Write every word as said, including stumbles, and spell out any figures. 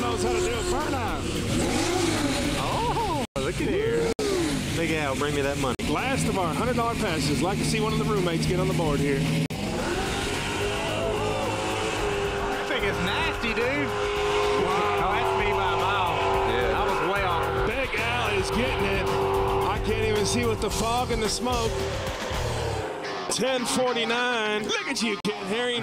knows how to do a burnout. Oh, look at here. Big Al, bring me that money. Last of our one hundred dollar passes. Like to see one of the roommates get on the board here. That thing is nasty, dude. Wow. Oh, that's me by a mile. Yeah. I was way off. Big Al is getting it. I can't even see with the fog and the smoke. ten forty-nine. Look at you, Ken Herring.